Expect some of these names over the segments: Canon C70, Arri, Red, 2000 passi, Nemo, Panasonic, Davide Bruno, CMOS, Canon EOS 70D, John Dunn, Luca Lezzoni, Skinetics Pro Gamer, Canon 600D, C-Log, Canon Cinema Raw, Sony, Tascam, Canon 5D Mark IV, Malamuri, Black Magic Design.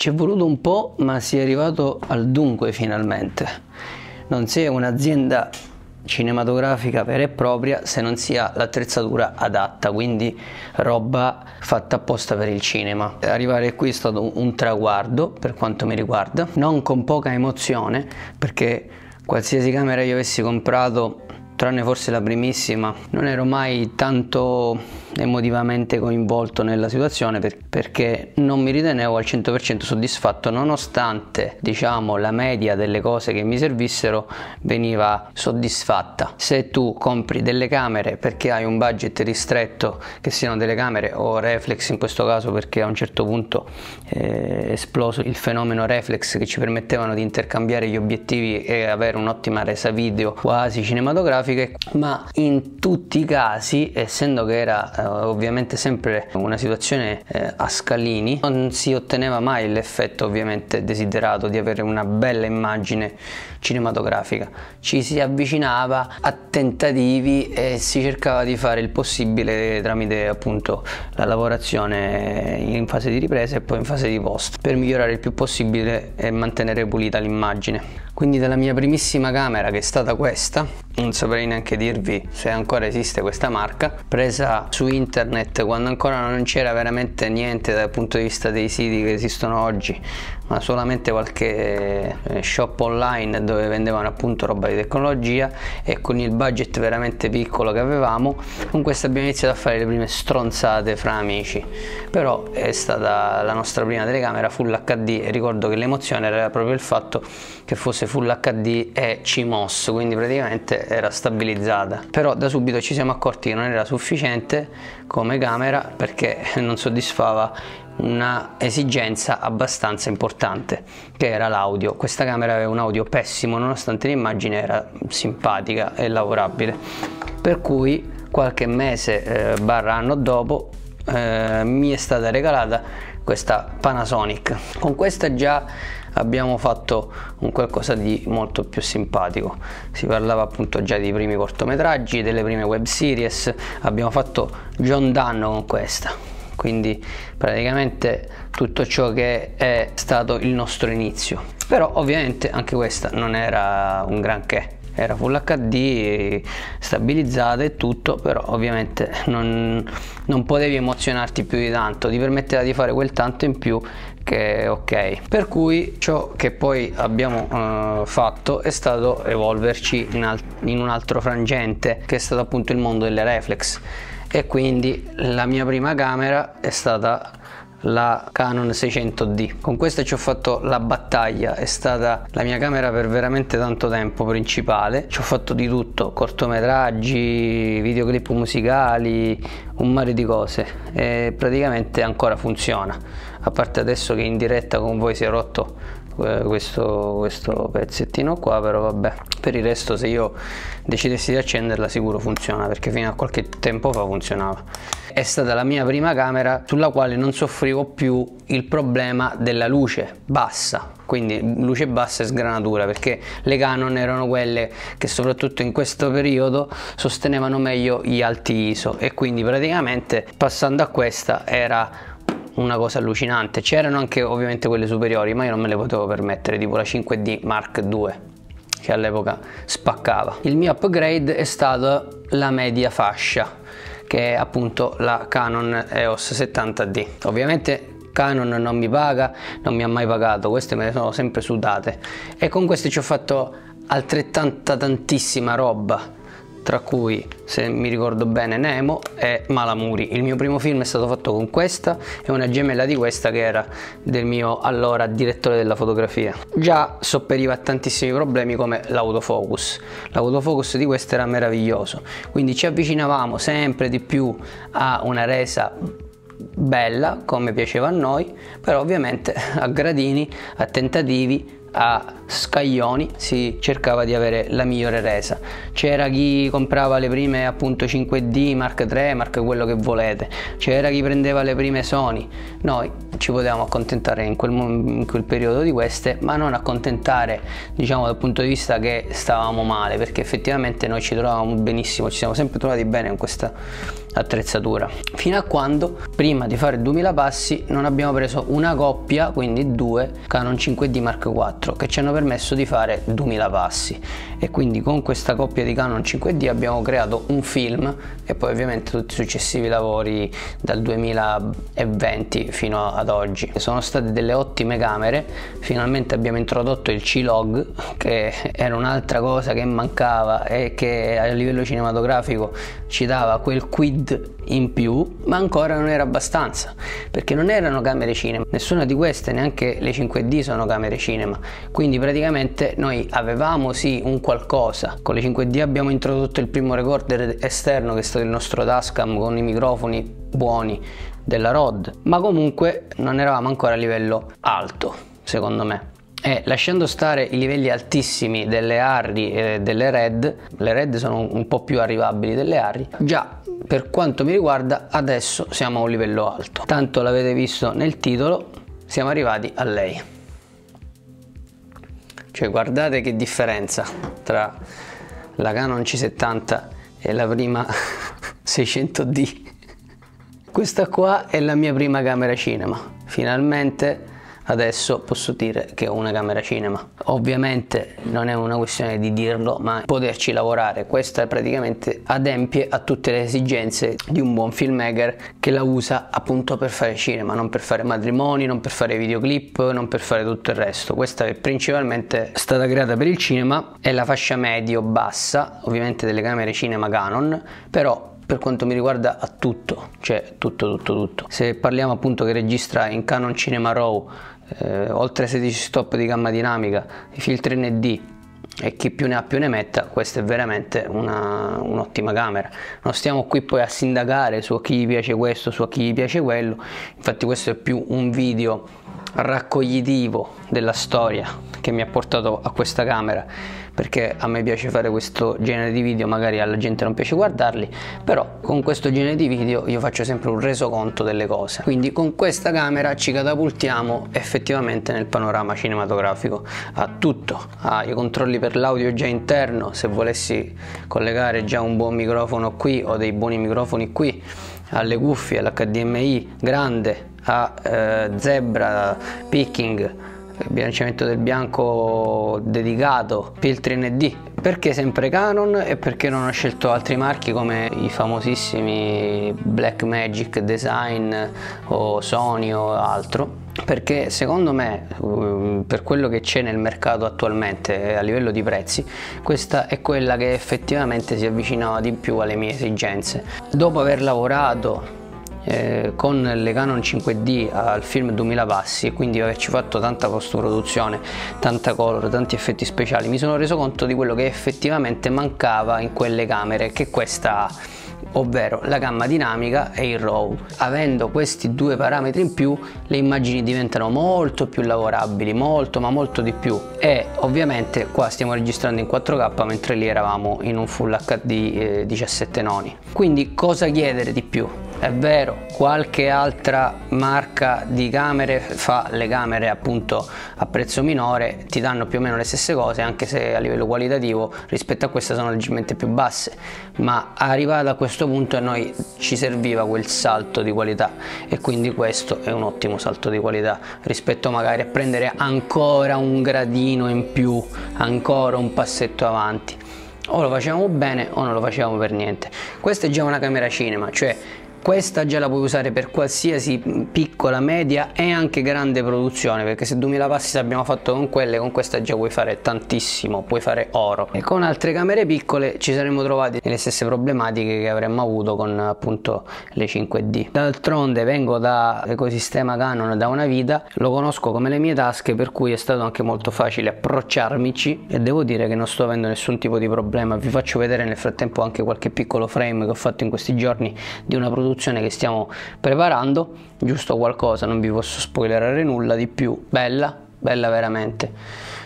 Ci è voluto un po', ma si è arrivato al dunque finalmente. Non si è un'azienda cinematografica vera e propria se non si ha l'attrezzatura adatta, quindi roba fatta apposta per il cinema. Arrivare qui è stato un traguardo per quanto mi riguarda, non con poca emozione, perché qualsiasi camera io avessi comprato, tranne forse la primissima, non ero mai tanto emotivamente coinvolto nella situazione perché non mi ritenevo al 100% soddisfatto, nonostante, diciamo, la media delle cose che mi servissero veniva soddisfatta. Se tu compri delle camere perché hai un budget ristretto, che siano delle camere o reflex in questo caso, perché a un certo punto è esploso il fenomeno reflex che ci permettevano di intercambiare gli obiettivi e avere un'ottima resa video quasi cinematografica, ma in tutti i casi, essendo che era ovviamente sempre una situazione a scalini, non si otteneva mai l'effetto ovviamente desiderato di avere una bella immagine cinematografica. Ci si avvicinava a tentativi e si cercava di fare il possibile tramite appunto la lavorazione in fase di ripresa e poi in fase di post, per migliorare il più possibile e mantenere pulita l'immagine. Quindi dalla mia primissima camera, che è stata questa, non saprei neanche dirvi se ancora esiste questa marca, presa su internet quando ancora non c'era veramente niente dal punto di vista dei siti che esistono oggi, ma solamente qualche shop online dove vendevano appunto roba di tecnologia, e con il budget veramente piccolo che avevamo, con questa abbiamo iniziato a fare le prime stronzate fra amici. Però è stata la nostra prima telecamera Full HD e ricordo che l'emozione era proprio il fatto che fosse Full HD e CMOS, quindi praticamente era stabilizzata. Però da subito ci siamo accorti che non era sufficiente come camera, perché non soddisfava una esigenza abbastanza importante, che era l'audio. Questa camera aveva un audio pessimo, nonostante l'immagine era simpatica e lavorabile, per cui qualche mese barra anno dopo mi è stata regalata questa Panasonic. Con questa già abbiamo fatto un qualcosa di molto più simpatico, si parlava appunto già dei primi cortometraggi, delle prime web series, abbiamo fatto John Dunn con questa. Quindi praticamente tutto ciò che è stato il nostro inizio. Però ovviamente anche questa non era un granché, era Full HD, stabilizzata e tutto, però ovviamente non potevi emozionarti più di tanto, ti permetteva di fare quel tanto in più che ok. Per cui ciò che poi abbiamo fatto è stato evolverci in un altro frangente, che è stato appunto il mondo delle reflex. E quindi la mia prima camera è stata la Canon 600D. Con questa ci ho fatto la battaglia, è stata la mia camera per veramente tanto tempo principale. Ci ho fatto di tutto, cortometraggi, videoclip musicali, un mare di cose, e praticamente ancora funziona, a parte adesso che in diretta con voi si è rotto questo pezzettino qua. Però vabbè, per il resto se io decidessi di accenderla sicuro funziona, perché fino a qualche tempo fa funzionava. È stata la mia prima camera sulla quale non soffrivo più il problema della luce bassa, quindi luce bassa e sgranatura, perché le Canon erano quelle che soprattutto in questo periodo sostenevano meglio gli alti ISO, e quindi praticamente passando a questa era una cosa allucinante. C'erano anche ovviamente quelle superiori, ma io non me le potevo permettere, tipo la 5D Mark II, che all'epoca spaccava. Il mio upgrade è stata la media fascia, che è appunto la Canon EOS 70D. Ovviamente Canon non mi paga, non mi ha mai pagato, queste me le sono sempre sudate, e con queste ci ho fatto altrettanta tantissima roba, tra cui, se mi ricordo bene, Nemo e Malamuri. Il mio primo film è stato fatto con questa e una gemella di questa, che era del mio allora direttore della fotografia. Già sopperiva a tantissimi problemi come l'autofocus. L'autofocus di questa era meraviglioso, quindi ci avvicinavamo sempre di più a una resa bella come piaceva a noi, però ovviamente a gradini, a tentativi, a scaglioni si cercava di avere la migliore resa. C'era chi comprava le prime appunto 5D Mark III, Mark quello che volete, c'era chi prendeva le prime Sony. Noi ci potevamo accontentare in quel periodo di queste, ma non accontentare, diciamo, dal punto di vista che stavamo male, perché effettivamente noi ci trovavamo benissimo, ci siamo sempre trovati bene con questa attrezzatura, fino a quando prima di fare 2000 passi non abbiamo preso una coppia, quindi due Canon 5D Mark IV, che ci hanno permesso di fare 2000 passi. E quindi con questa coppia di Canon 5D abbiamo creato un film e poi ovviamente tutti i successivi lavori dal 2020 fino ad oggi. Sono state delle ottime camere, finalmente abbiamo introdotto il C-Log, che era un'altra cosa che mancava e che a livello cinematografico ci dava quel quid in più, ma ancora non era abbastanza, perché non erano camere cinema, nessuna di queste, neanche le 5D sono camere cinema, quindi praticamente noi avevamo sì un qualcosa. Con le 5D abbiamo introdotto il primo recorder esterno, che è stato il nostro Tascam, con i microfoni buoni della Red, ma comunque non eravamo ancora a livello alto, secondo me. E lasciando stare i livelli altissimi delle Arri e delle Red, le Red sono un po' più arrivabili delle Arri, già per quanto mi riguarda adesso siamo a un livello alto, tanto l'avete visto nel titolo, siamo arrivati a lei. Cioè guardate che differenza tra la Canon C70 e la prima 600D. Questa qua è la mia prima camera cinema, finalmente. Adesso posso dire che ho una camera cinema. Ovviamente non è una questione di dirlo, ma poterci lavorare. Questa praticamente adempie a tutte le esigenze di un buon filmmaker, che la usa appunto per fare cinema, non per fare matrimoni, non per fare videoclip, non per fare tutto il resto. Questa è principalmente stata creata per il cinema, è la fascia medio-bassa, ovviamente, delle camere cinema Canon, però per quanto mi riguarda ha tutto, cioè tutto. Se parliamo appunto che registra in Canon Cinema Raw oltre 16 stop di gamma dinamica, i filtri ND e chi più ne ha più ne metta, questa è veramente un'ottima camera. Non stiamo qui poi a sindacare su a chi gli piace questo, su a chi gli piace quello, infatti questo è più un video raccoglitivo della storia che mi ha portato a questa camera, perché a me piace fare questo genere di video, magari alla gente non piace guardarli, però con questo genere di video io faccio sempre un resoconto delle cose. Quindi con questa camera ci catapultiamo effettivamente nel panorama cinematografico. Ha tutto, ha i controlli per l'audio già interno, se volessi collegare già un buon microfono qui o dei buoni microfoni qui, alle cuffie, all'HDMI grande, a zebra, picking, bilanciamento del bianco dedicato, filtri ND. Perché sempre Canon e perché non ho scelto altri marchi come i famosissimi Black Magic Design o Sony o altro? Perché secondo me, per quello che c'è nel mercato attualmente a livello di prezzi, questa è quella che effettivamente si avvicinava di più alle mie esigenze. Dopo aver lavorato con le Canon 5D al film 2000 passi, quindi averci fatto tanta post produzione, tanta color, tanti effetti speciali, mi sono reso conto di quello che effettivamente mancava in quelle camere che questa ha, ovvero la gamma dinamica e il RAW. Avendo questi due parametri in più, le immagini diventano molto più lavorabili, molto ma molto di più, e ovviamente qua stiamo registrando in 4K mentre lì eravamo in un Full HD 17 noni. Quindi cosa chiedere di più? È vero, qualche altra marca di camere fa le camere appunto a prezzo minore, ti danno più o meno le stesse cose, anche se a livello qualitativo rispetto a questa sono leggermente più basse, ma arrivata a questo punto a noi ci serviva quel salto di qualità, e quindi questo è un ottimo salto di qualità rispetto magari a prendere ancora un gradino in più, ancora un passetto avanti. O lo facevamo bene o non lo facevamo per niente. Questa è già una camera cinema, cioè questa già la puoi usare per qualsiasi piccola, media e anche grande produzione, perché se 2000 passi abbiamo fatto con quelle, con questa già puoi fare tantissimo, puoi fare oro. E con altre camere piccole ci saremmo trovati nelle stesse problematiche che avremmo avuto con appunto le 5D. D'altronde vengo dall'ecosistema Canon da una vita, lo conosco come le mie tasche, per cui è stato anche molto facile approcciarmici, e devo dire che non sto avendo nessun tipo di problema. Vi faccio vedere nel frattempo anche qualche piccolo frame che ho fatto in questi giorni di una produzione che stiamo preparando, giusto qualcosa, non vi posso spoilerare nulla di più, bella, bella veramente.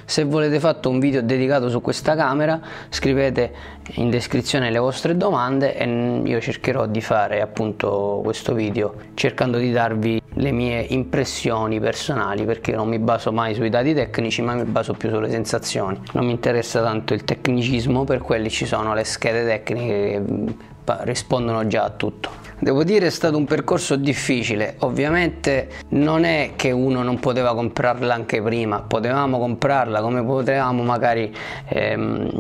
Se volete fatto un video dedicato su questa camera, scrivete in descrizione le vostre domande e io cercherò di fare appunto questo video cercando di darvi le mie impressioni personali, perché non mi baso mai sui dati tecnici ma mi baso più sulle sensazioni. Non mi interessa tanto il tecnicismo, per quelli ci sono le schede tecniche che rispondono già a tutto. Devo dire è stato un percorso difficile, ovviamente non è che uno non poteva comprarla anche prima, potevamo comprarla, come potevamo magari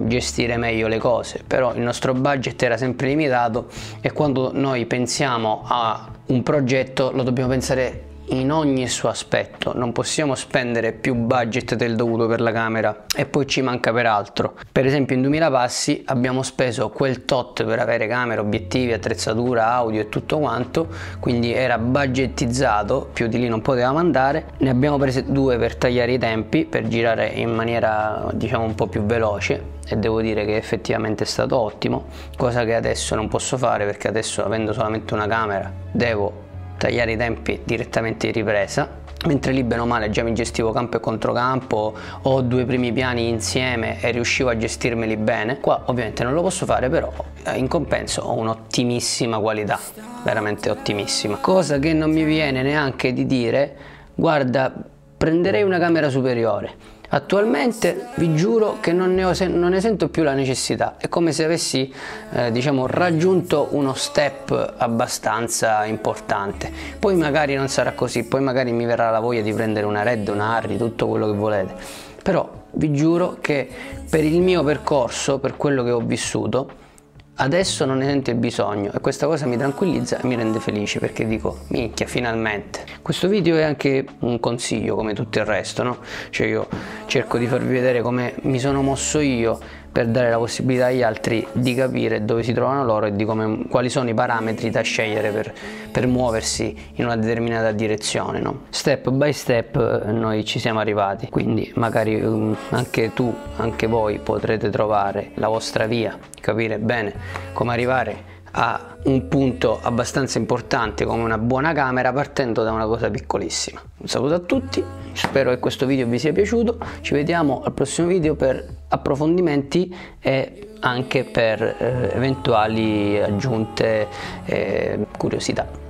gestire meglio le cose, però il nostro budget era sempre limitato e quando noi pensiamo a un progetto lo dobbiamo pensare in ogni suo aspetto, non possiamo spendere più budget del dovuto per la camera e poi ci manca per altro. Per esempio in 2000 passi abbiamo speso quel tot per avere camera, obiettivi, attrezzatura, audio e tutto quanto, quindi era budgetizzato, più di lì non potevamo andare. Ne abbiamo prese due per tagliare i tempi, per girare in maniera diciamo un po' più veloce, e devo dire che effettivamente è stato ottimo, cosa che adesso non posso fare perché adesso, avendo solamente una camera, devo tagliare i tempi direttamente in ripresa, mentre lì bene o male già mi gestivo campo e controcampo o due primi piani insieme e riuscivo a gestirmeli bene. Qua ovviamente non lo posso fare, però in compenso ho un'ottimissima qualità, veramente ottimissima, cosa che non mi viene neanche di dire guarda prenderei una camera superiore. Attualmente vi giuro che non ne sento più la necessità, è come se avessi diciamo raggiunto uno step abbastanza importante. Poi magari non sarà così, poi magari mi verrà la voglia di prendere una Red, una Arri, tutto quello che volete, però vi giuro che per il mio percorso, per quello che ho vissuto, adesso non ne sento il bisogno e questa cosa mi tranquillizza e mi rende felice, perché dico minchia, finalmente. Questo video è anche un consiglio come tutto il resto, no? Cioè io cerco di farvi vedere come mi sono mosso io per dare la possibilità agli altri di capire dove si trovano loro e di quali sono i parametri da scegliere per muoversi in una determinata direzione, no? Step by step noi ci siamo arrivati, quindi magari anche voi potrete trovare la vostra via, capire bene come arrivare a un punto abbastanza importante come una buona camera partendo da una cosa piccolissima. Un saluto a tutti, spero che questo video vi sia piaciuto, ci vediamo al prossimo video per approfondimenti e anche per eventuali aggiunte e curiosità.